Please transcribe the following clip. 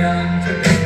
begun to